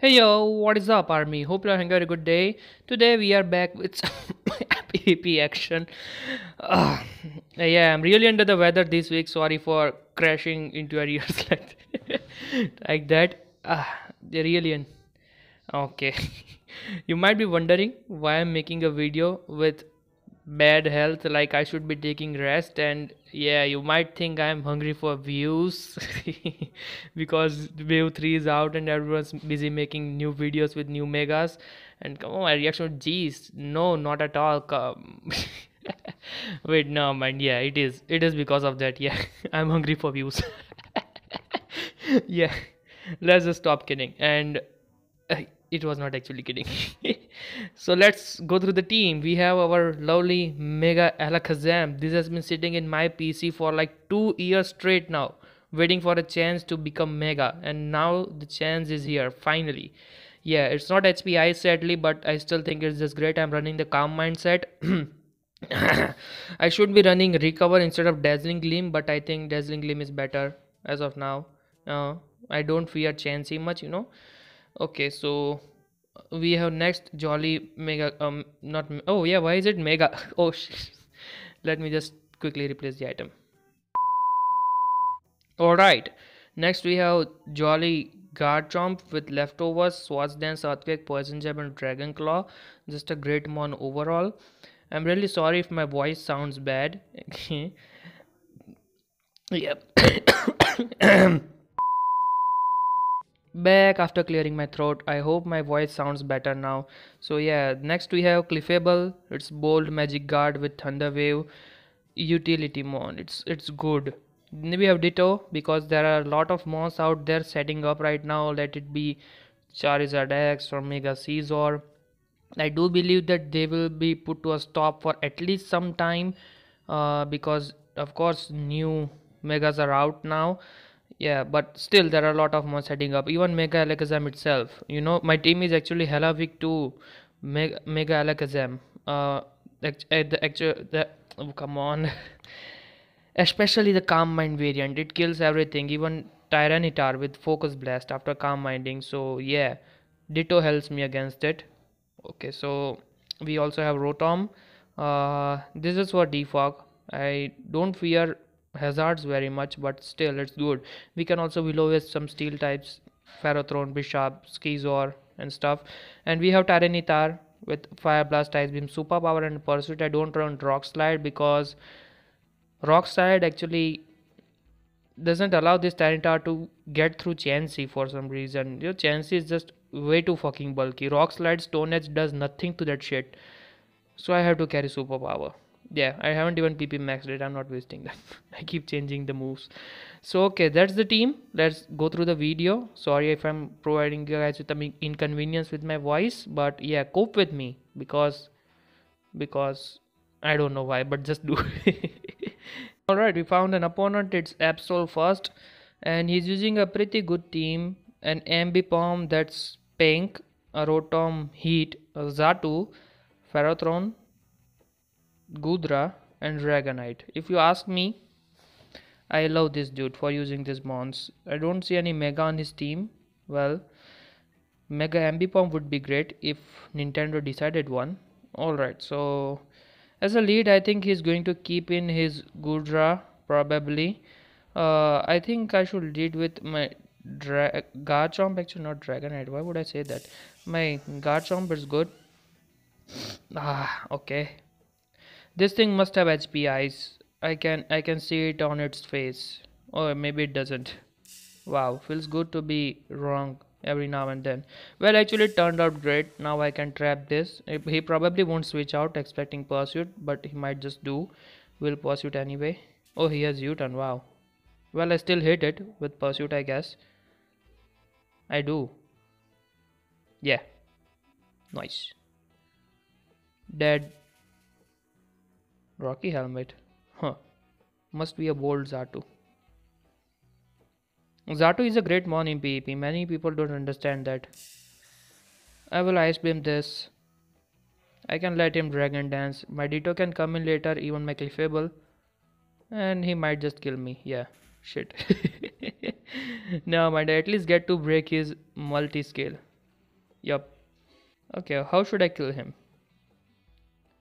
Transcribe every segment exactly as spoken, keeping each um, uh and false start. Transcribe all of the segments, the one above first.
Hey yo, what is up army? Hope you are having a good day. Today we are back with some PvP action. Uh, yeah, I'm really under the weather this week. Sorry for crashing into your ears like that. like that. Uh, they're alien. Okay. You might be wondering why I'm making a video with bad health, like I should be taking rest, and yeah, you might think I'm hungry for views because wave three is out and everyone's busy making new videos with new megas. And come on, my reaction, geez, no, not at all. Come. Wait, no mind. Yeah, it is. It is because of that. Yeah, I'm hungry for views. Yeah, let's just stop kidding. And uh, it was not actually kidding. So let's go through the team. We have our lovely Mega Alakazam. This has been sitting in my P C for like two years straight now, waiting for a chance to become Mega, and now the chance is here finally. Yeah, it's not H P I sadly, but I still think it's just great. I'm running the calm mindset. I should be running recover instead of dazzling gleam, but I think dazzling gleam is better as of now. Uh, I don't fear Chansey much, you know. Okay, so we have next Jolly Mega, um not, oh yeah, why is it Mega? Oh shit. Let me just quickly replace the item. Alright, next we have Jolly Garchomp with leftovers, Swords Dance, Earthquake, Poison Jab and Dragon Claw. Just a great mon overall. I'm really sorry if my voice sounds bad. Yep. Back after clearing my throat. I hope my voice sounds better now. So yeah, next we have Clefable. It's bold magic guard with thunder wave, utility mon. It's it's good. We have Ditto because there are a lot of mons out there setting up right now. Let it be Charizard X or Mega Scizor. I do believe that they will be put to a stop for at least some time, uh, because of course new megas are out now. Yeah, but still there are a lot of mons setting up. Even Mega Alakazam itself. You know, my team is actually hella weak to Mega, Mega Alakazam. Uh, the actual the oh, come on, especially the Calm Mind variant. It kills everything, even Tyranitar with Focus Blast after Calm Minding. So yeah, Ditto helps me against it. Okay, so we also have Rotom. Uh, this is for Defog. I don't fear hazards very much, but still it's good. We can also willow with some steel types, Ferrothorn, Bisharp, Scizor and stuff. And we have Tyranitar with fire blast, ice beam, superpower and pursuit. I don't run rock slide because rock slide actually doesn't allow this Tyranitar to get through Chansey for some reason. Your Chansey is just way too fucking bulky. Rock slide, stone edge does nothing to that shit, so I have to carry superpower. Yeah, I haven't even P P maxed it. I'm not wasting them. I keep changing the moves. So okay, that's the team. Let's go through the video. Sorry if I'm providing you guys with an inconvenience with my voice, but yeah, cope with me because because I don't know why, but just do. All right, we found an opponent. It's Absol first, and he's using a pretty good team: an Ambipom that's pink, a Rotom Heat, a Xatu, Ferrothorn, Goodra and Dragonite. If you ask me, I love this dude for using these mons. I don't see any Mega on his team. Well, Mega Ambipom would be great if Nintendo decided one. Alright, so as a lead, I think he's going to keep in his Goodra probably. Uh, I think I should lead with my Dra Garchomp, actually not Dragonite. Why would I say that? My Garchomp is good. Ah, okay. This thing must have H P eyes. I can I can see it on its face. Or maybe it doesn't. Wow, feels good to be wrong every now and then. Well, actually it turned out great. Now I can trap this. He probably won't switch out expecting pursuit, but he might just do. Will pursuit anyway. Oh, he has U-turn, wow. Well, I still hit it with pursuit, I guess. I do. Yeah. Nice. Dead. Rocky helmet, huh? Must be a bold Xatu. Xatu is a great mon in PvP. Many people don't understand that. I will ice beam this. I can let him dragon dance. My Ditto can come in later, even my Clefable, and he might just kill me. Yeah, shit. No mind. I at least get to break his multi scale. Yup. Okay, how should I kill him?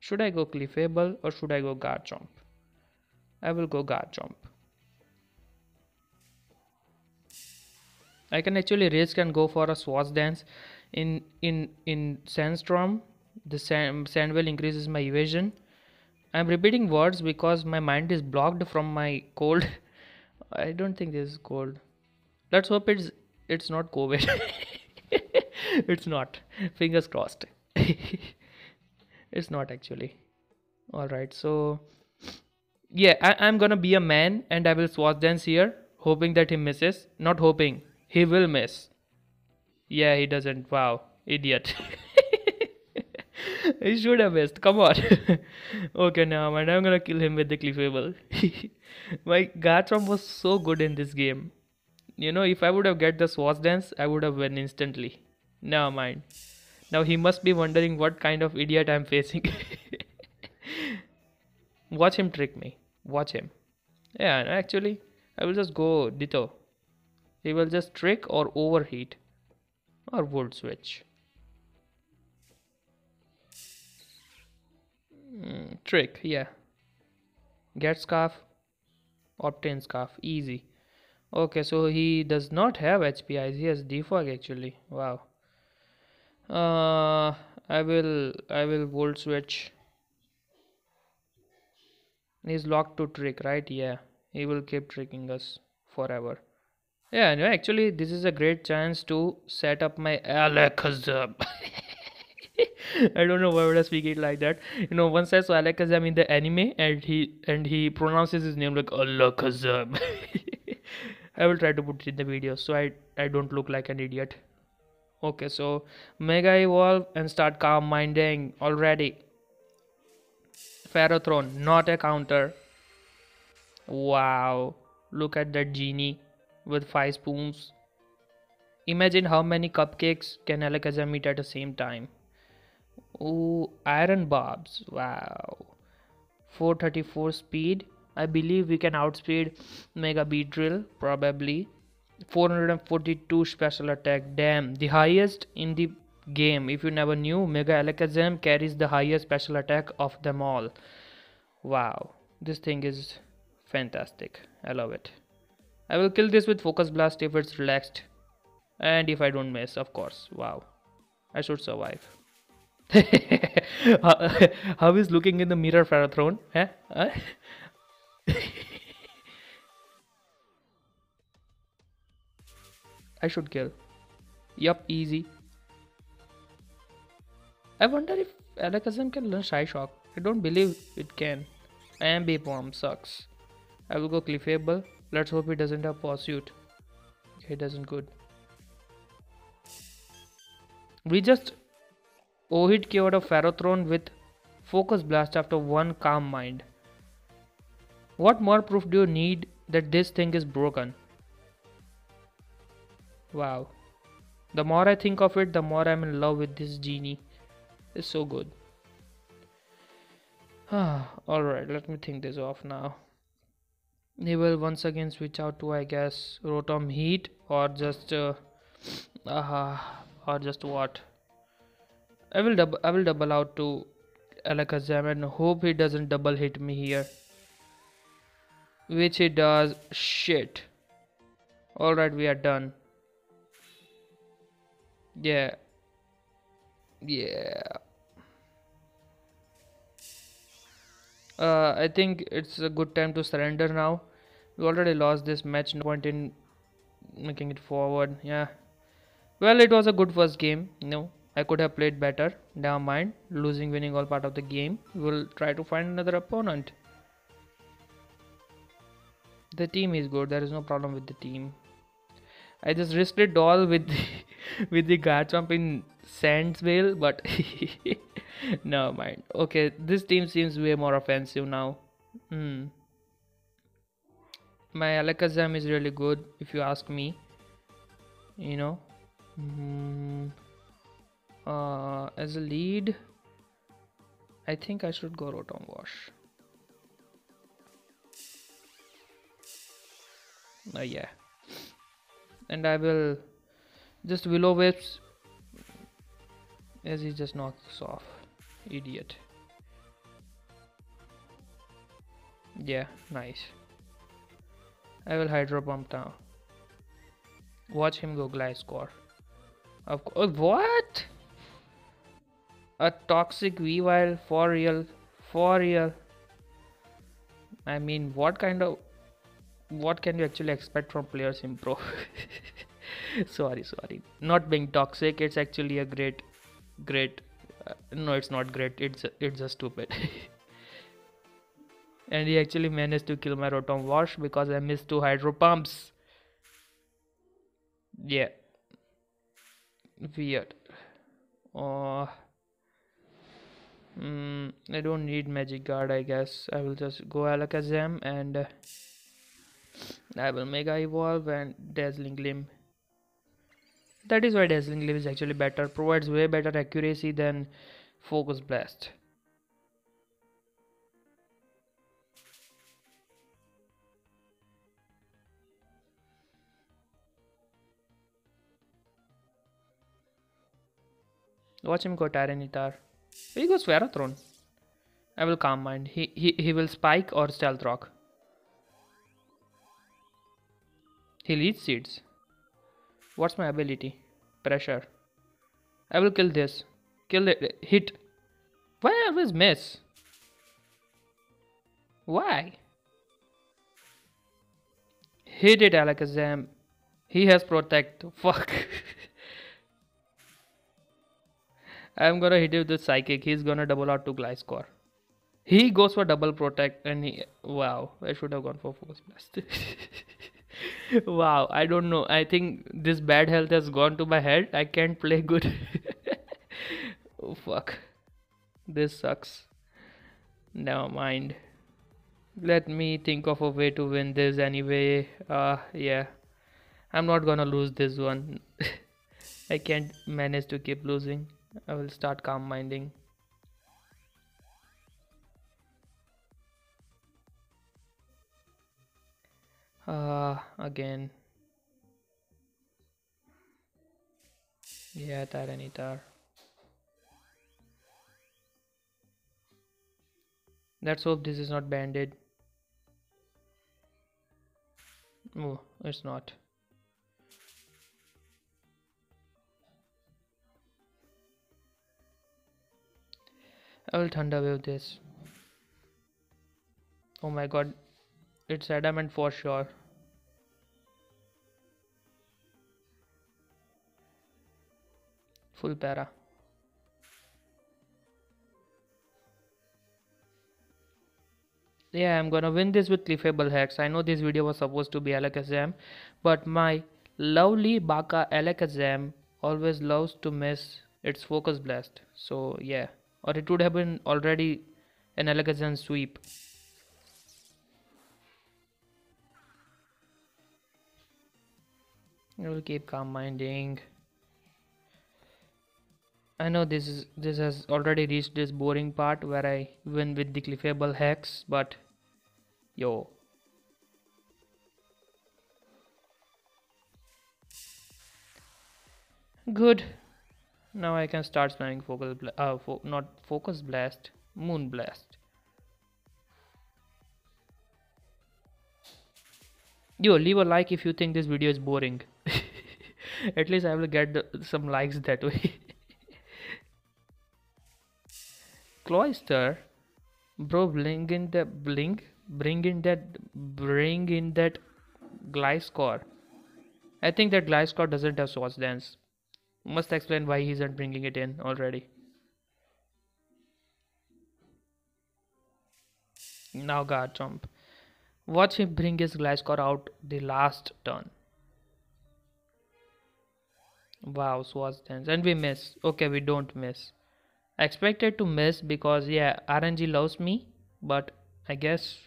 Should I go Clefable or should I go Garchomp? I will go Garchomp. I can actually rage can go for a Swash Dance. In in in Sandstorm, the sand, sand whale increases my evasion. I'm repeating words because my mind is blocked from my cold. I don't think this is cold. Let's hope it's it's not COVID. It's not. Fingers crossed. It's not actually. Alright, so yeah, I, I'm gonna be a man and I will Swash Dance here, hoping that he misses. Not hoping, he will miss. Yeah, he doesn't. Wow, idiot. He should have missed. Come on. Okay, now and I'm gonna kill him with the Clefable. My Garchomp was so good in this game. You know, if I would have get the Swash Dance, I would have won instantly. Never mind. Now he must be wondering what kind of idiot I'm facing. Watch him trick me. Watch him. Yeah, actually, I will just go Ditto. He will just trick or overheat. Or Volt Switch. Mm, trick, yeah. Get Scarf. Obtain Scarf. Easy. Okay, so he does not have H P Is. He has Defog actually. Wow. Uh, I will I will Volt Switch. He's locked to trick, right? Yeah. He will keep tricking us forever. Yeah, no, actually, this is a great chance to set up my Alakazam. I don't know why would I speak it like that. You know, once I saw Alakazam in the anime, and he and he pronounces his name like Alakazam. I will try to put it in the video so I I don't look like an idiot. Okay, so Mega Evolve and start Calm Minding already. Ferrothorn, not a counter. Wow, look at that genie. With five spoons. Imagine how many cupcakes can Alakazam eat at the same time. Ooh, Iron Barbs. Wow. four thirty-four speed. I believe we can outspeed Mega Beedrill. Probably. four hundred forty-two special attack. Damn. The highest in the game. If you never knew, Mega Alakazam carries the highest special attack of them all. Wow. This thing is fantastic. I love it. I will kill this with Focus Blast if it's relaxed. And if I don't miss, of course. Wow. I should survive. How is looking in the mirror, Ferrothorn? Huh? Huh? I should kill. Yup, easy. I wonder if Alakazam can learn Shy Shock. I don't believe it can. Ambipom sucks. I will go Clefable. Let's hope he doesn't have Pursuit. Okay, doesn't good. We just oh-hit K O out of Ferrothorn with Focus Blast after one Calm Mind. What more proof do you need that this thing is broken? Wow. The more I think of it, the more I'm in love with this genie. It's so good. Alright, let me think this off now. They will once again switch out to, I guess, Rotom Heat or just uh, uh, or just what? I will double I will double out to Alakazam and hope he doesn't double hit me here, which he does. Shit. All right, we are done. Yeah. Yeah. Uh, I think it's a good time to surrender now. We already lost this match, no point in making it forward. Yeah. Well, it was a good first game. No, I could have played better. Never mind. Losing, winning, all part of the game. We'll try to find another opponent. The team is good. There is no problem with the team. I just risked it all with the, with the Garchomp in Sand Whale, but never mind. Okay, this team seems way more offensive now. Hmm. My Alakazam is really good, if you ask me. You know, mm, uh, as a lead, I think I should go Rotom Wash. Oh yeah. And I will just Willow Whips as he just knocks off. Idiot. Yeah, nice. I will Hydro Pump now. Watch him go Gliscor. Of course. What? A toxic Weavile for real. For real. I mean, what kind of. What can you actually expect from players in pro? sorry, sorry. Not being toxic, it's actually a great. Great. Uh, no, it's not great. It's, it's just stupid. And he actually managed to kill my Rotom Wash because I missed two Hydro Pumps. Yeah. Weird. Oh. Mm, I don't need Magic Guard, I guess. I will just go Alakazam and uh, I will Mega Evolve and Dazzling Gleam. That is why Dazzling Gleam is actually better. Provides way better accuracy than Focus Blast. Watch him go Tyranitar. He goes Ferrothorn. I will Calm Mind. He, he he will Spike or Stealth Rock. He leads seeds. What's my ability? Pressure. I will kill this. Kill it. Hit. Why I always miss? Why? Hit it, Alakazam. He has Protect. Fuck. I'm gonna hit him with Psychic. He's gonna double out to Gliscor. He goes for double Protect and he... Wow, I should have gone for Force Blast. Wow, I don't know. I think this bad health has gone to my head. I can't play good. Oh fuck. This sucks. Never mind. Let me think of a way to win this anyway. Uh, yeah. I'm not gonna lose this one. I can't manage to keep losing. I will start Calm Minding. Uh, again. Yeah, Tyranitar. Let's hope this is not banded. Oh, it's not. I will Thunder Wave this. Oh my god. It's Adamant for sure. Full Para. Yeah, I'm gonna win this with Clefable Hex. I know this video was supposed to be Alakazam, but my lovely Baka Alakazam always loves to miss its Focus Blast. So yeah. Or it would have been already an Alakazam sweep. I will keep Calm Minding. I know this is this has already reached this boring part where I win with the Clefable Hex, but yo. Good. Now I can start spamming Focus Blast, uh, fo not Focus Blast, Moon Blast. Yo, leave a like if you think this video is boring. At least I will get the, some likes that way. Cloyster, bro, bring in the blink, bring in that, bring in that Gliscor. I think that Gliscor doesn't have Swords Dance. Must explain why he isn't bringing it in already. Now Garchomp. Watch him bring his Gliscor out the last turn. Wow, Swords Dance. And we miss. Okay, we don't miss. I expected to miss because yeah, R N G loves me. But I guess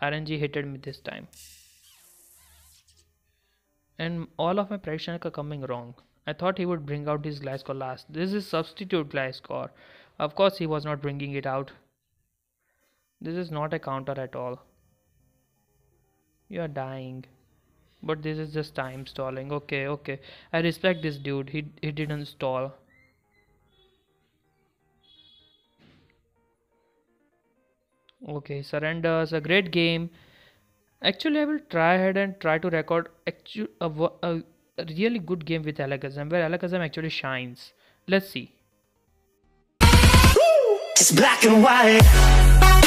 R N G hated me this time. And all of my predictions are coming wrong. I thought he would bring out his Gliscor last. This is substitute Gliscor. Of course he was not bringing it out. This is not a counter at all. You are dying. But this is just time stalling. Okay, okay. I respect this dude. He, he didn't stall. Okay, surrenders. A great game. Actually, I will try ahead and try to record actu a, a, a really good game with Alakazam, where Alakazam actually shines. Let's see. It's black and white.